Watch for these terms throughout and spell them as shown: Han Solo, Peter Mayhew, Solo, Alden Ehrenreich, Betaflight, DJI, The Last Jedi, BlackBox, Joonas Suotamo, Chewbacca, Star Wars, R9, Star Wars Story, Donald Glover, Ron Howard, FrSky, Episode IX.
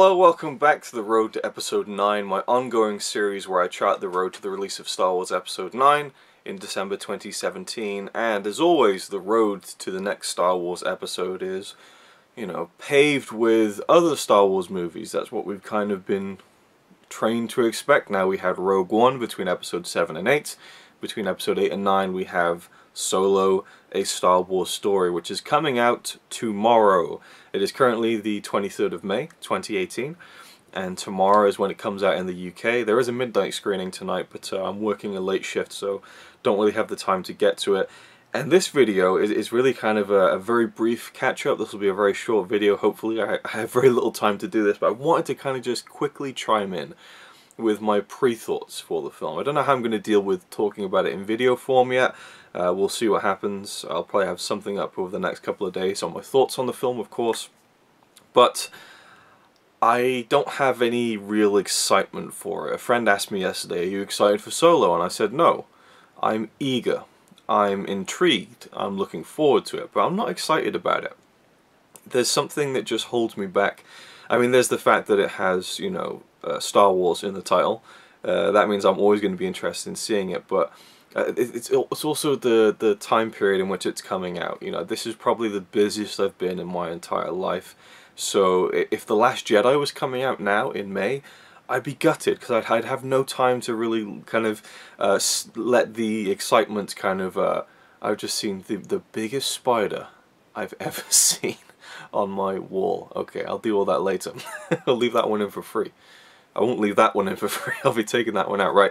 Hello, welcome back to the road to Episode 9, my ongoing series where I chart the road to the release of Star Wars Episode 9 in December 2017, and as always, the road to the next Star Wars episode is, you know, paved with other Star Wars movies. That's what we've kind of been trained to expect. Now we had Rogue One between Episode 7 and 8. Between Episode 8 and 9 we have Solo, A Star Wars Story, which is coming out tomorrow. It is currently the 23rd of May, 2018, and tomorrow is when it comes out in the UK. There is a midnight screening tonight, but I'm working a late shift, so don't really have the time to get to it. And this video is really kind of a very brief catch-up. This will be a very short video, hopefully. I have very little time to do this, but I wanted to kind of just quickly chime in with my pre-thoughts for the film. I don't know how I'm going to deal with talking about it in video form yet. We'll see what happens. I'll probably have something up over the next couple of days on my thoughts on the film, of course. But I don't have any real excitement for it. A friend asked me yesterday, "Are you excited for Solo?" And I said, "No. I'm eager. I'm intrigued. I'm looking forward to it, but I'm not excited about it." There's something that just holds me back. I mean, there's the fact that it has, you know, Star Wars in the title. That means I'm always going to be interested in seeing it, but it's also the time period in which it's coming out. You know, this is probably the busiest I've been in my entire life, so if The Last Jedi was coming out now in May, I'd be gutted, because I'd have no time to really kind of let the excitement kind of... I've just seen the biggest spider I've ever seen on my wall. Okay, I'll do all that later. I'll leave that one in for free. I won't leave that one in for free. I'll be taking that one out, right?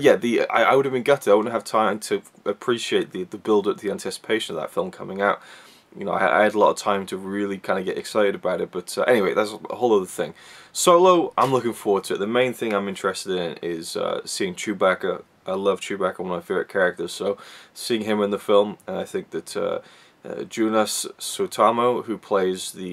Yeah, I would have been gutted. I wouldn't have time to appreciate the build-up, the anticipation of that film coming out. You know, I had a lot of time to really kind of get excited about it. But anyway, that's a whole other thing. Solo, I'm looking forward to it. The main thing I'm interested in is seeing Chewbacca. I love Chewbacca, one of my favourite characters. So seeing him in the film, and I think that Joonas Suotamo, who plays the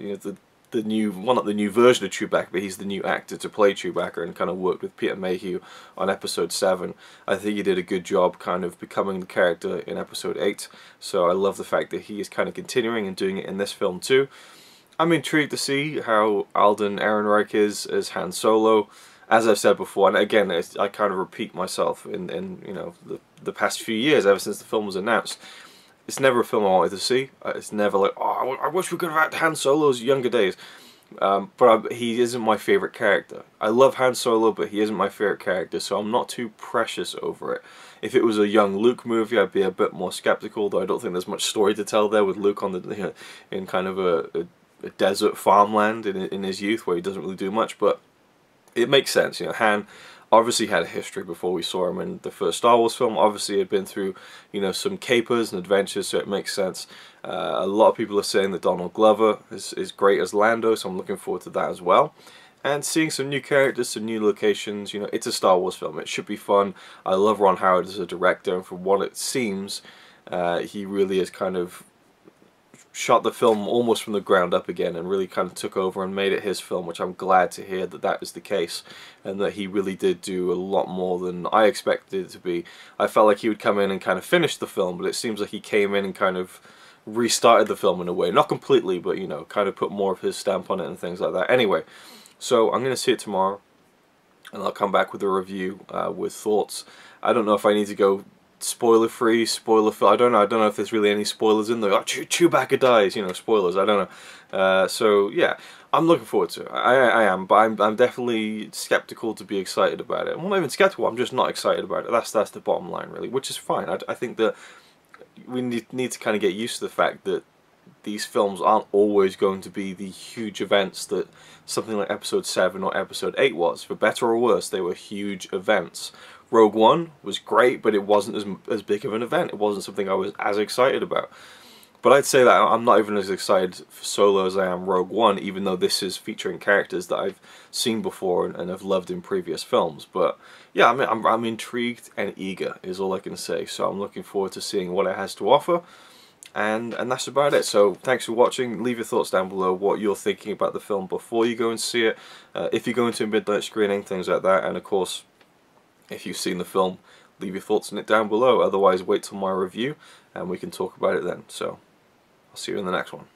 you know, the new, well, not the new version of Chewbacca, but he's the new actor to play Chewbacca and kind of worked with Peter Mayhew on Episode 7. I think he did a good job kind of becoming the character in Episode 8, so I love the fact that he is kind of continuing and doing it in this film too. I'm intrigued to see how Alden Ehrenreich is as Han Solo. As I've said before, and again, I kind of repeat myself in you know, the past few years, ever since the film was announced, it's never a film I wanted to see. It's never like, oh, I wish we could have had Han Solo's younger days. But he isn't my favourite character. I love Han Solo, but he isn't my favourite character, so I'm not too precious over it. If it was a young Luke movie, I'd be a bit more sceptical, though I don't think there's much story to tell there with Luke on the, you know, in kind of a desert farmland in his youth where he doesn't really do much, but it makes sense. You know, Han obviously had a history before we saw him in the first Star Wars film. Obviously he had been through, you know, some capers and adventures, so it makes sense. A lot of people are saying that Donald Glover is great as Lando, so I'm looking forward to that as well. And seeing some new characters, some new locations, you know, it's a Star Wars film. It should be fun. I love Ron Howard as a director, and from what it seems, he really is kind of shot the film almost from the ground up again and really kind of took over and made it his film, which I'm glad to hear that that is the case and that he really did do a lot more than I expected it to be. I felt like he would come in and kind of finish the film, but it seems like he came in and kind of restarted the film in a way. Not completely, but, you know, kind of put more of his stamp on it and things like that. Anyway, so I'm going to see it tomorrow and I'll come back with a review with thoughts. I don't know if I need to go spoiler free, spoiler free. I don't know if there's really any spoilers in there. Oh, Chewbacca dies, you know, spoilers. I don't know. So yeah, I'm looking forward to it. I am, but I'm definitely skeptical to be excited about it. Well, not even skeptical. I'm just not excited about it. That's the bottom line, really, which is fine. I think that we need to kind of get used to the fact that these films aren't always going to be the huge events that something like Episode 7 or Episode 8 was. For better or worse, they were huge events. Rogue One was great, but it wasn't as big of an event. It wasn't something I was as excited about. But I'd say that I'm not even as excited for Solo as I am Rogue One, even though this is featuring characters that I've seen before and have loved in previous films. But yeah, I mean, I'm intrigued and eager is all I can say. So I'm looking forward to seeing what it has to offer. And that's about it. So thanks for watching. Leave your thoughts down below what you're thinking about the film before you go and see it. If you go into a midnight screening, things like that. And of course, if you've seen the film, leave your thoughts on it down below. Otherwise, wait till my review and we can talk about it then. So I'll see you in the next one.